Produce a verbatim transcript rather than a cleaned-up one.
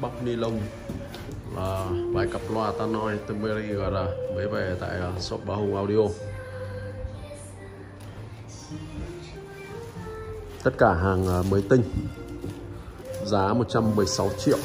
Bọc ni lông là vài cặp loa Tannoy Turnberry gọi là mới về tại shop Bá Hùng Audio. Tất cả hàng mới tinh, giá một trăm mười sáu triệu.